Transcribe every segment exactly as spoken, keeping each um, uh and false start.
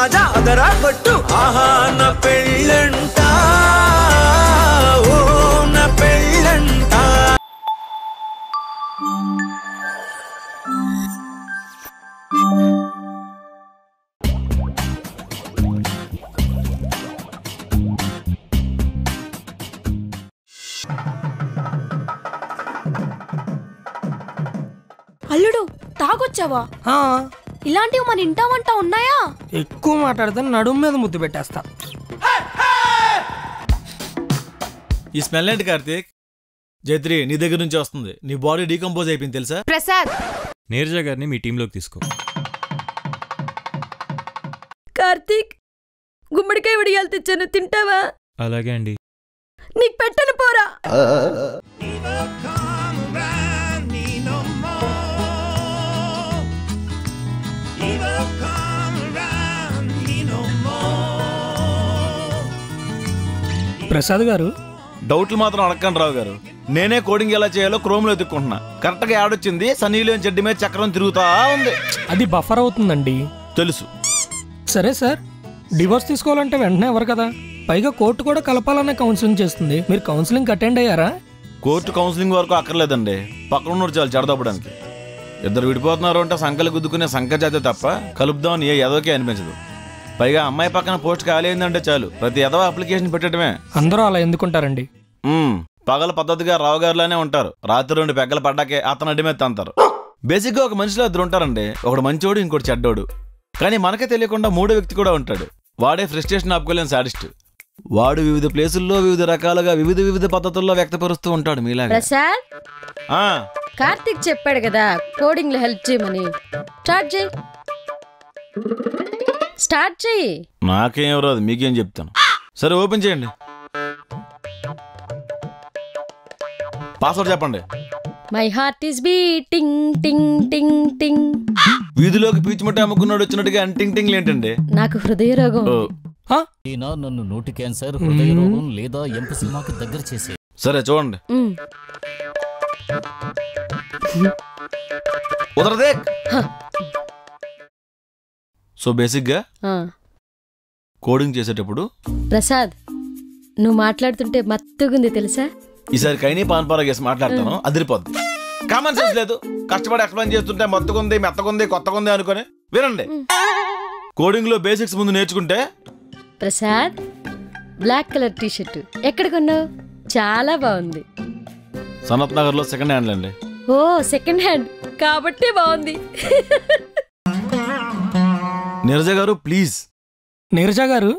రాజా అదరా పట్టు ఆహా నా పెళ్ళంట ఓ నా పెళ్ళంట అల్లుడు తాగొచ్చావా ఆ ఇలాంటివి మన ఇంట వంట ఉన్నాయా ఎక్కువ మాట్లాడతాను నడుం మీద ముద్దు పెట్టేస్తా ఈ స్మెల్ ఏంటి కార్తీక్ జైత్రి నీ దగ్గర నుంచి వస్తుంది నీ బాడీ డీకంపోజ్ అయిపోయింది తెలుసా ప్రసాద్ నీరజ గారిని మీ టీమ్ లోకి తీసుకో కార్తీక్ గుమ్మడికాయ వడియాలు తెచ్చాను తింటావా అలాగే అండి నీకు పెట్టను పోరా ప్రసాద్ గారు డౌట్లు మాత్రం అడగండి రావు గారు నేనే కోడింగ్ ఎలా చేయాలో క్రోమ్లో ఎత్తుకుంటున్నా కరెక్ట్గా యాడ్ వచ్చింది సనీలోని చెడ్డి మీద చక్రం తిరుగుతా ఉంది అది బఫర్ అవుతుందండి తెలుసు సరే సార్ డివోర్స్ తీసుకోవాలంటే వెంటనే ఎవరు కదా పైగా కోర్టు కూడా కలపాలనే కౌన్సిలింగ్ చేస్తుంది మీరు కౌన్సిలింగ్ అటెండ్ అయ్యారా కోర్టు కౌన్సిలింగ్ వరకు అక్కర్లేదండి పక్కన ఉన్న చాలు జడదపడానికి ఇద్దరు విడిపోతున్నారు అంటే సంకలు గుద్దుకునే సంక జాతే తప్ప కలుపుదామని ఏ ఎదవకే అనిపించదు పైగా అమ్మాయి పక్కన పోస్ట్ ఖాళీ అయిందంటే చాలు ప్రతి ఎదవ అప్లికేషన్ పెట్టడమే అందరూ అలా ఎందుకుంటారండి పగల పద్ధతిగా రావు గారులానే ఉంటారు రాత్రి రెండు పెగ్గలు పడ్డాకే అతను అడ్డమే తంతారు బేసిక్గా ఒక మనిషిలో ఇద్దరు ఉంటారండి ఒకడు మంచోడు ఇంకోటి చెడ్డోడు కానీ మనకే తెలియకుండా మూడో వ్యక్తి కూడా ఉంటాడు వాడే ఫ్రస్ట్రేషన్ ఆపుకోలేని సాడిస్ట్ వాడు వివిధ ప్లేసుల్లో వివిధ రకాలుగా వివిధ వివిధ పద్ధతుల్లో వ్యక్తపరుస్తూ ఉంటాడు మీలాగా కార్తీక్ చెప్పాడు కదా కోడింగ్ లో హెల్ప్ చేయమని స్టార్ట్ చేయి స్టార్ట్ చేయి నాకేం రాదు మీకేం చెప్తాను సరే ఓపెన్ చేయండి పాస్వర్డ్ చెప్పండి మై హార్ట్ ఇస్ బీటింగ్ టింగ్ టింగ్ టింగ్ వీధిలోకి పీచు మట్టి అమ్ముకున్నాడు వచ్చినట్టుగా టింగ్ టింగ్ ఏంటండి నాకు హృదయ రోగం నన్ను నోటి క్యాన్సర్ హృదయ రోగం లేదా ఎంపిసిమాకి దగ్గర చేసే సరే చూడండి उधर देख सो बेसिक गा कोडिंग చేసేటప్పుడు ప్రసాద్ ను మాట్లాడుతుంటే మత్తుగుంది తెలుసా ఈసారి కైని పాన్పారగేసి మాట్లాడతాను అదిరిపోద్ది కామన్ సెన్స్ లేదు కష్టపడి ఎక్స్‌ప్లెయిన్ చేస్తుంటే మత్తుగుంది మెత్తగుంది కొత్తగుంది అనుకొని వినండి కోడింగ్ లో బేసిక్స్ ముందు నేర్చుకుంటే ప్రసాద్ బ్లాక్ కలర్ టీ-షర్ట్ ఎక్కడ కొన్నావు చాలా బాగుంది సనత్ నగర్ లో సెకండ్ హ్యాండ్ అండి ఓ సెకండ్ హ్యాండ్ కాబట్టి బాగుంది నీరజ గారు ప్లీజ్ నీరజ గారు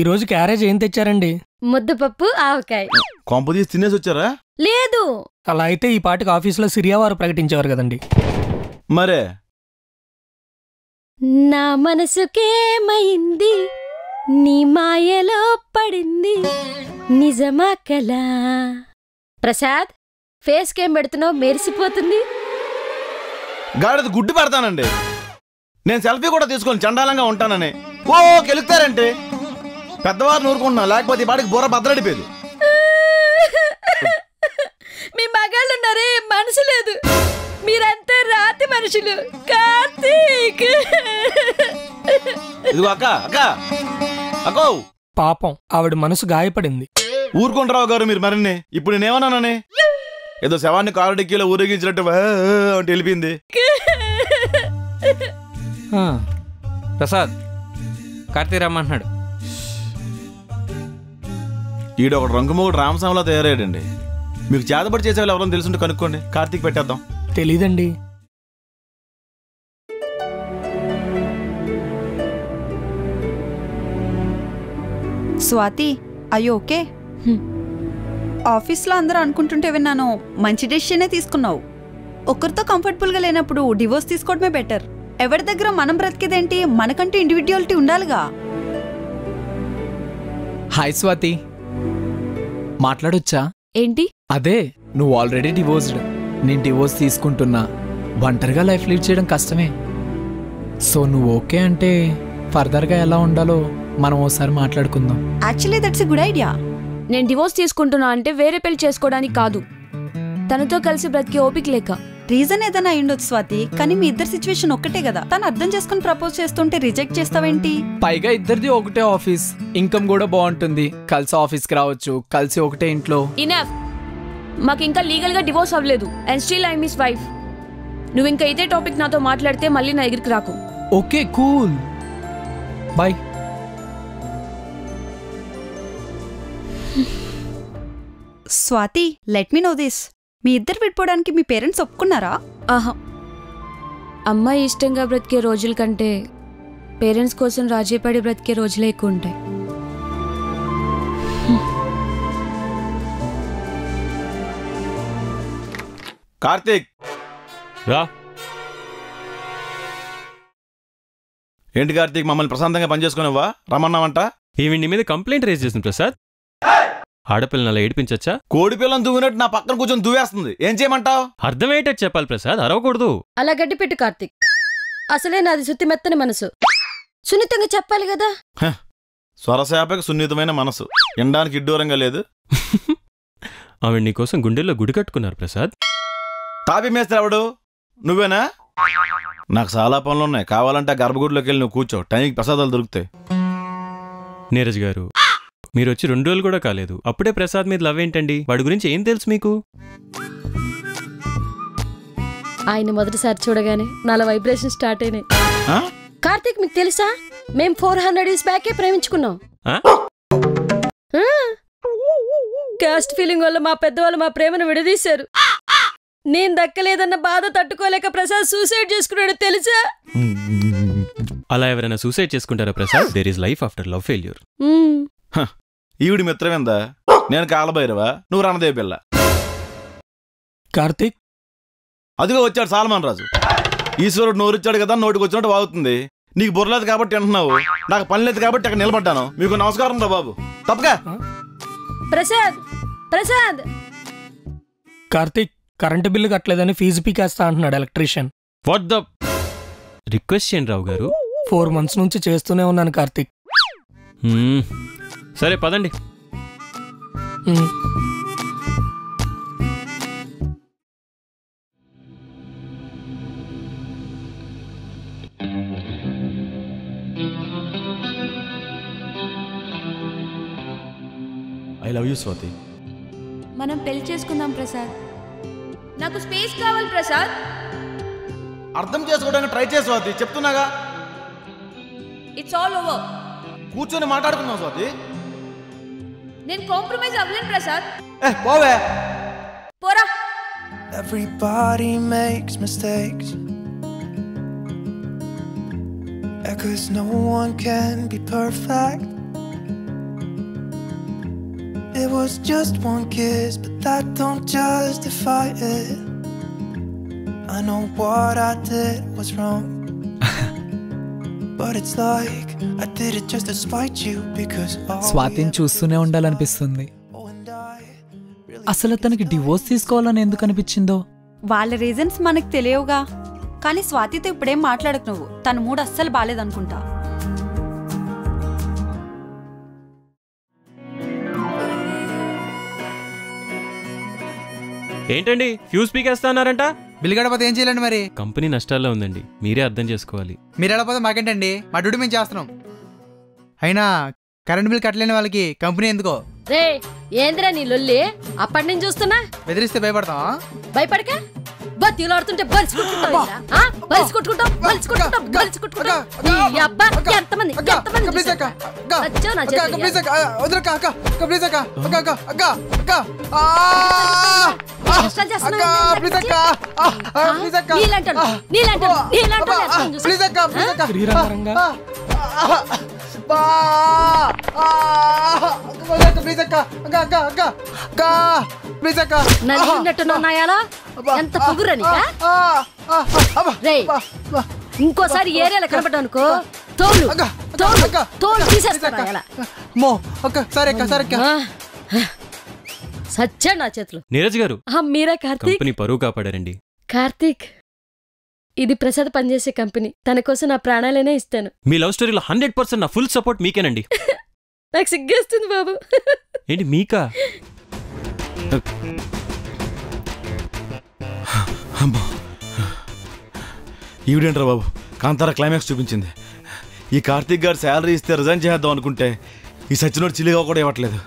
ఈ రోజు క్యారేజ్ ఏం తెచ్చారండి ముద్దపప్పు ఆవకాయ కాంపోజిట్ తినేసి వచ్చారా లేదు అలా అయితే ఈ పాటికి ఆఫీస్ లో సిరియావారు ప్రకటించేవారు కదండి మరే నా మనసుకేమైంది నీ మాయలో పడింది నిజమా కలా ప్రసాద్ ఫేస్ కేం పెడుతున్నావు మెరిసిపోతుంది గాడిద గుడ్డు పెడతానండి నేను సెల్ఫీ కూడా తీసుకొని చండాలంగా ఉంటానని ఓ కెలుగుతారంటే పెద్దవారు నూరుకుంటున్నా లేకపోతే ఈ పాటికి బుర్ర బద్దలడిపోయేది మీ మగాళ్ళున్నారే మనసు లేదు మీరంతా రాతి మనుషులు కార్తీక్ ఇదిగో అక్క అక్క అక్కో పాపం ఆవిడ మనసు గాయపడింది ఊరుకుంటారావు గారు మీరు మరిన్ని ఇప్పుడు నేనేమన్నానని ఏదో శవాన్ని కారు డిక్కీలో ఊరేగించినట్టు అంటే వెళ్ళిపోయింది ప్రసాద్ కార్తీక్ రమ్మంటున్నాడు ఈడ ఒక రంగుమూడు రామస్వామిలా తయారయ్యాడండి మీకు చేతబడి చేసే వాళ్ళు ఎవరైనా తెలుసుంటే కనుక్కోండి కార్తీక్ పెట్టేద్దాం తెలీదండి స్వాతి అయ్యో ఓకే ఆఫీస్లో అందరూ అనుకుంటుంటే విన్నాను మంచి డెసిషనే తీసుకున్నావు ఒకరితో కంఫర్టబుల్గా లేనప్పుడు డివోర్స్ తీసుకోవడమే బెటర్ ఎవరి దగ్గర మనం బ్రతికేదేంటి మనకంటూ ఇండివిడ్యువాలిటీ ఉండాలిగా హాయ్ స్వాతి మాట్లాడొచ్చా ఏంటి అదే నువ్వు ఆల్రెడీ డివోర్స్డ్ నేను డివోర్స్ తీసుకుంటున్నా ఒంటరిగా లైఫ్ లీడ్ చేయడం కష్టమే సో నువ్వు ఓకే అంటే ఫర్దర్గా ఎలా ఉండాలో మనం ఒకసారి మాట్లాడుకుందాం actually that's a good idea నేను డివోర్స్ తీసుకుంటున్నా అంటే వేరే పెళ్లి చేసుకోవడానికి కాదు తనతో కలిసి బ్రతికే ఓపిక లేక రీజన్ ఏదైనా అయ్యిండొచ్చు స్వాతి, కానీ మీ ఇద్దరి సిచువేషన్ ఒకటే కదా. తను అర్థం చేసుకుని ప్రపోజ్ చేస్తుంటే రిజెక్ట్ చేస్తావేంటి? పైగా ఇద్దరిది ఒకటే ఆఫీస్, ఇన్కమ్ కూడా బాగుంటుంది, కలిసి ఆఫీస్ కి రావచ్చు, కలిసి ఒకటే ఇంట్లో. ఇనఫ్, మాకు ఇంకా లీగల్ గా డివోర్స్ అవ్వలేదు and still I miss wife. నువ్వు ఇంకా ఇదే టాపిక్ నాతో మాట్లాడితే మళ్ళీ నా దగ్గరికి రాకు. Okay cool, bye. Swathi, let me know this, మీ ఇద్దరు విడిపోవడానికి మీ పేరెంట్స్ ఒప్పుకున్నారా? ఆహా, అమ్మాయి ఇష్టంగా బ్రతికే రోజుల కంటే పేరెంట్స్ కోసం రాజీ పడి బ్రతికే రోజులే ఎక్కువ ఉంటాయి. కార్తీక్ రా. ఏంటి కార్తీక్, మమ్మల్ని ప్రశాంతంగా పనిచేసుకునేవా? రమ్మన్నావంట. ఈవింటి మీద కంప్లైంట్ రేజ్ చేసింది ప్రసాద్. ఆడపిల్లని అలా ఏడిపించచ్చా? కోడిపిల్లని దువ్వినట్టు నా పక్కన కూర్చొని దువ్వేస్తుంది, ఏం చేయమంటావు? అర్థమయ్యేటట్టు చెప్పాలి ప్రసాద్, అరవకూడదు. అలా గడ్డి పెట్టు కార్తీక్, అసలే నాది సుత్తి మెత్తని మనసు, సున్నితంగా చెప్పాలి కదా. స్వరశాపకి సున్నితమైన మనసు, ఎండానికి ఇడ్డూరంగా లేదు. ఆవిడ నీకోసం గుండెల్లో గుడి కట్టుకున్నారు ప్రసాద్. తాపి మేస్తావుడు నువ్వేనా? నాకు చాలా పనులున్నాయి, కావాలంటే గర్భగుడిలోకి వెళ్ళి నువ్వు కూర్చో, టైంకి ప్రసాదాలు దొరుకుతాయి. నీరజ్ గారు, మీరు వచ్చి రెండు రోజులు కూడా కాలేదు, అప్పుడే ప్రసాద్ మీద లవ్ ఏంటండి? వాడి గురించి ఏం తెలుసు మీకు? ఆయన మొదటిసారి చూడగానే నాలో వైబ్రేషన్ స్టార్ట్ అయినాయి. కార్తీక్ మీకు తెలుసా, మేము ఫోర్ హండ్రెడ్ ఇయర్స్ బ్యాకే ప్రేమించుకున్నాం. కాస్ట్ ఫీలింగ్ వల్ల మా పెద్దవాళ్ళు మా ప్రేమను విడదీశారు. నేను దక్కలేదన్న బాధ తట్టుకోలేక ప్రసాద్ సూసైడ్ చేసుకున్నాడు తెలుసా? అలా ఎవరైనా సూసైడ్ చేసుకుంటారా Prasad? There is life after love failure. ఈవిడి మిత్రమేందా? నేను కాలభైరవా, నువ్వు రణదేవి పిల్ల. కార్తీక్, అదిగో వచ్చాడు సాల్మాన్ రాజు. ఈశ్వరుడు నోరిచ్చాడు కదా, నోటికి వచ్చినట్టు వాగుతుంది. నీకు బుర్రలేదు కాబట్టి అంటున్నావు, నాకు పని లేదు కాబట్టి అక్కడ నిలబడ్డాను. మీకు నమస్కారం రా బాబు, తప్పగా. ప్రసాద్, ప్రసాద్. కార్తీక్, కరెంటు బిల్లు కట్టలేదని ఫీజు పీకేస్తా అంటున్నాడు ఎలక్ట్రీషియన్. వాట్ ద రిక్వెస్ట్ చేయండి రావు గారు, ఫోర్ మంత్స్ నుంచి చేస్తూనే ఉన్నాను కార్తీక్. సరే పదండి. I love you Swathi. మనం పెళ్లి చేసుకుందాం ప్రసాద్. నాకు స్పేస్ కావాలి ప్రసాద్. అర్థం చేసుకోవడానికి ట్రై చేయ స్వాతి, చెప్తున్నాగా. It's all over. కూర్చొని మాట్లాడుకుందాం స్వాతి. నేను కాంప్రమైజ్ అవ్వలేను ప్రసాద్. ఏ పోవే పోరా. Everybody makes mistakes, because no one can be perfect. It was just one kiss, but that don't justify it. I know what I did was wrong, but it's like I did it just to spite you, because స్వాతిని చూస్తూనే ఉండాలనిపిస్తుంది. అసలు తనకి divorce తీసుకోవాలని ఎందుకు అనిపించిందో వాళ్ళ reasons మనకు తెలియవుగా. కానీ స్వాతితో ఇప్పుడేం మాట్లాడకు నువ్వు, తన మూడు అస్సలు బాలేదనుకుంటా. ఏంటండి ఫ్యూజ్ పీకేస్తా అన్నారంట? బిల్లు గడపతే ఏం చేయాలండి మరి? కంపెనీ నష్టాల్లో ఉందండి, మీరే అర్థం చేసుకోవాలి. మీరు వెళ్ళపోతే మాకేంటండి, మా డ్యూటీ మేము చేస్తున్నాం. అయినా కరెంట్ బిల్ కట్టలేని వాళ్ళకి కంపెనీ ఎందుకో? రే ఏంద్రా నీ లొల్లి, అప్పటి నుంచి చూస్తున్నా. బెదిరిస్తే భయపడతాం? భయపడక బతిలాడుతుంటే ఇంకోసారి ఏరియాలో కనబడ్డానుకో తోలు తోలు తీసేస్తా. సచ్చా నా చేతులు. నీరజ్ గారు, మీరా కార్తీక్? కంపెనీ పరువు కాపాడారండి. కార్తీక్, ఇది ప్రసాద్ పనిచేసే కంపెనీ, తన కోసం నా ప్రాణాలైనా ఇస్తాను. మీ లవ్ స్టోరీలో హండ్రెడ్ పర్సెంట్ నా ఫుల్ సపోర్ట్ మీకేనండి. నాకు సిగ్గేస్తుంది బాబు. ఏంటి మీకా? అమ్మా. ఈవిడెంట్రా బాబు కాంతార క్లైమాక్స్ చూపించింది ఈ కార్తీక్ గారి సాలరీ ఇస్తే రిజైన్ చేద్దాం అనుకుంటే ఈ సచ్చినోడు చిల్లిగా కూడా ఇవ్వట్లేదు।